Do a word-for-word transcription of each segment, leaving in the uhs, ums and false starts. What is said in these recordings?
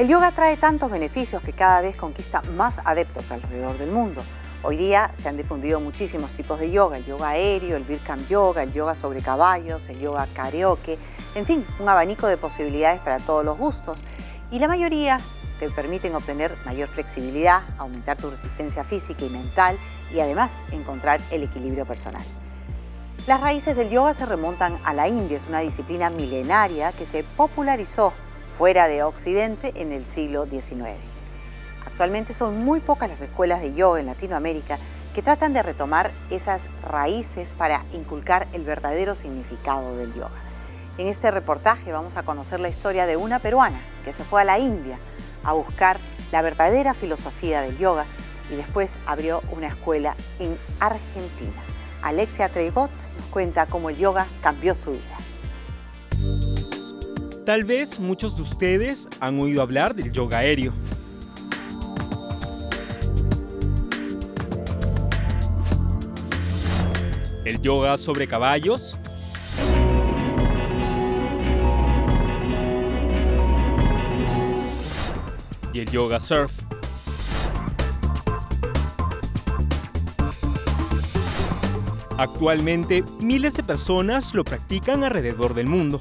El yoga trae tantos beneficios que cada vez conquista más adeptos alrededor del mundo. Hoy día se han difundido muchísimos tipos de yoga, el yoga aéreo, el Bikram yoga, el yoga sobre caballos, el yoga karaoke, en fin, un abanico de posibilidades para todos los gustos y la mayoría te permiten obtener mayor flexibilidad, aumentar tu resistencia física y mental y además encontrar el equilibrio personal. Las raíces del yoga se remontan a la India, es una disciplina milenaria que se popularizó fuera de Occidente en el siglo diecinueve. Actualmente son muy pocas las escuelas de yoga en Latinoamérica que tratan de retomar esas raíces para inculcar el verdadero significado del yoga. En este reportaje vamos a conocer la historia de una peruana que se fue a la India a buscar la verdadera filosofía del yoga y después abrió una escuela en Argentina. Alexa Traugott nos cuenta cómo el yoga cambió su vida. Tal vez muchos de ustedes han oído hablar del yoga aéreo. El yoga sobre caballos, y el yoga surf. Actualmente, miles de personas lo practican alrededor del mundo,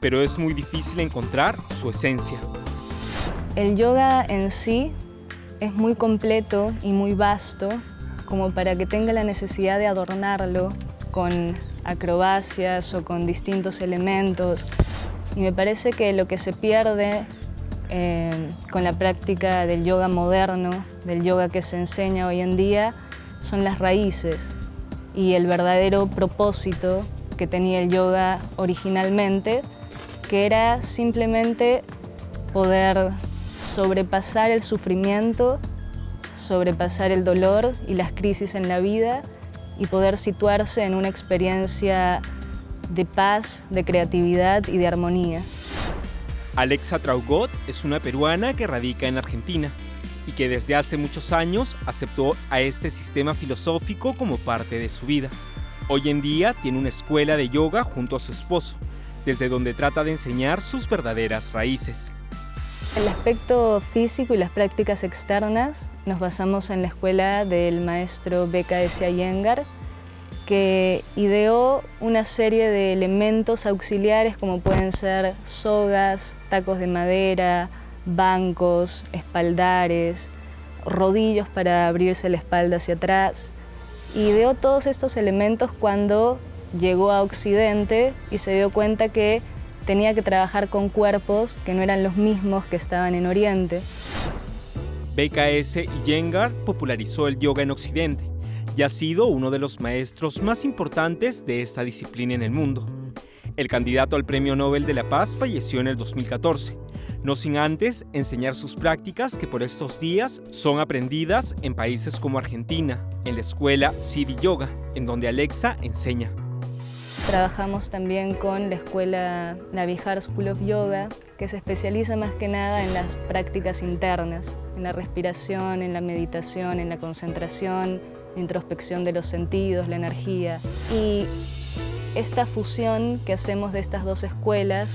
pero es muy difícil encontrar su esencia. El yoga en sí es muy completo y muy vasto, como para que tenga la necesidad de adornarlo con acrobacias o con distintos elementos. Y me parece que lo que se pierde eh, con la práctica del yoga moderno, del yoga que se enseña hoy en día, son las raíces y el verdadero propósito que tenía el yoga originalmente, que era simplemente poder sobrepasar el sufrimiento, sobrepasar el dolor y las crisis en la vida y poder situarse en una experiencia de paz, de creatividad y de armonía. Alexa Traugott es una peruana que radica en Argentina y que desde hace muchos años aceptó a este sistema filosófico como parte de su vida. Hoy en día tiene una escuela de yoga junto a su esposo, desde donde trata de enseñar sus verdaderas raíces. El aspecto físico y las prácticas externas nos basamos en la escuela del maestro B K S Iyengar, que ideó una serie de elementos auxiliares como pueden ser sogas, tacos de madera, bancos, espaldares, rodillos para abrirse la espalda hacia atrás. Ideó todos estos elementos cuando llegó a Occidente y se dio cuenta que tenía que trabajar con cuerpos que no eran los mismos que estaban en Oriente. B K S Iyengar popularizó el yoga en Occidente y ha sido uno de los maestros más importantes de esta disciplina en el mundo. El candidato al Premio Nobel de la Paz falleció en el dos mil catorce, no sin antes enseñar sus prácticas que por estos días son aprendidas en países como Argentina, en la escuela Civi Yoga, en donde Alexa enseña. Trabajamos también con la escuela Navihar School of Yoga, que se especializa más que nada en las prácticas internas, en la respiración, en la meditación, en la concentración, introspección de los sentidos, la energía. Y esta fusión que hacemos de estas dos escuelas,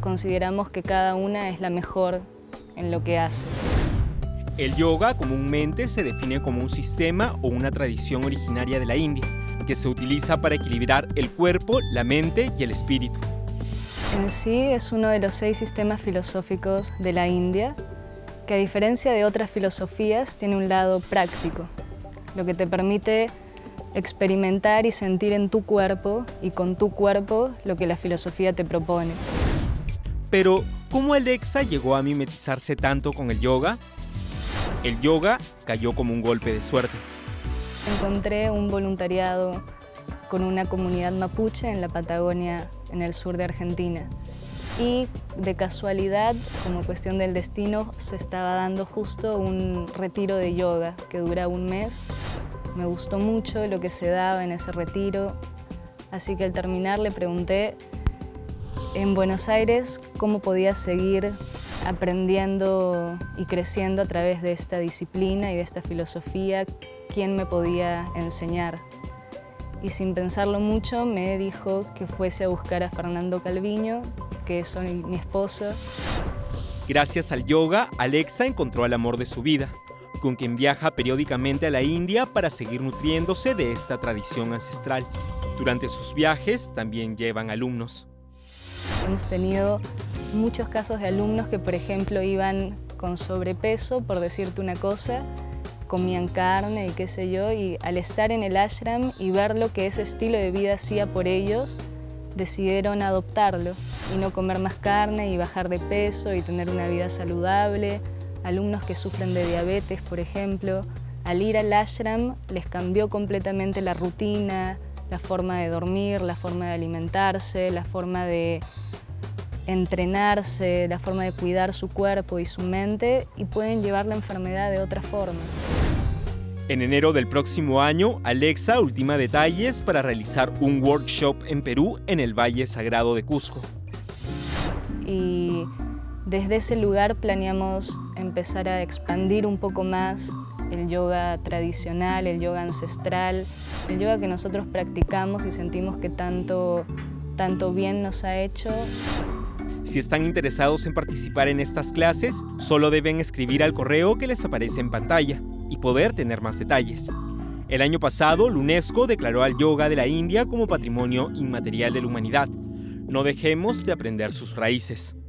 consideramos que cada una es la mejor en lo que hace. El yoga comúnmente se define como un sistema o una tradición originaria de la India, que se utiliza para equilibrar el cuerpo, la mente y el espíritu. En sí es uno de los seis sistemas filosóficos de la India, que a diferencia de otras filosofías tiene un lado práctico, lo que te permite experimentar y sentir en tu cuerpo y con tu cuerpo lo que la filosofía te propone. Pero, ¿cómo Alexa llegó a mimetizarse tanto con el yoga? El yoga cayó como un golpe de suerte. Encontré un voluntariado con una comunidad mapuche en la Patagonia, en el sur de Argentina. Y de casualidad, como cuestión del destino, se estaba dando justo un retiro de yoga que dura un mes. Me gustó mucho lo que se daba en ese retiro. Así que al terminar le pregunté en Buenos Aires cómo podía seguir aprendiendo y creciendo a través de esta disciplina y de esta filosofía, quién me podía enseñar. Y sin pensarlo mucho me dijo que fuese a buscar a Fernando Calviño, que es mi esposo, Gracias al yoga, Alexa encontró el amor de su vida, con quien viaja periódicamente a la India para seguir nutriéndose de esta tradición ancestral. Durante sus viajes también llevan alumnos. Hemos tenido muchos casos de alumnos que, por ejemplo, iban con sobrepeso, por decirte una cosa, comían carne y qué sé yo, y al estar en el ashram y ver lo que ese estilo de vida hacía por ellos, decidieron adoptarlo y no comer más carne y bajar de peso y tener una vida saludable. Alumnos que sufren de diabetes, por ejemplo, al ir al ashram les cambió completamente la rutina, la forma de dormir, la forma de alimentarse, la forma de entrenarse, la forma de cuidar su cuerpo y su mente, y pueden llevar la enfermedad de otra forma. En enero del próximo año, Alexa ultima detalles para realizar un workshop en Perú, en el Valle Sagrado de Cusco. Y desde ese lugar planeamos empezar a expandir un poco más el yoga tradicional, el yoga ancestral, el yoga que nosotros practicamos y sentimos que tanto, tanto bien nos ha hecho. Si están interesados en participar en estas clases, solo deben escribir al correo que les aparece en pantalla y poder tener más detalles. El año pasado, la UNESCO declaró al yoga de la India como Patrimonio Inmaterial de la Humanidad. No dejemos de aprender sus raíces.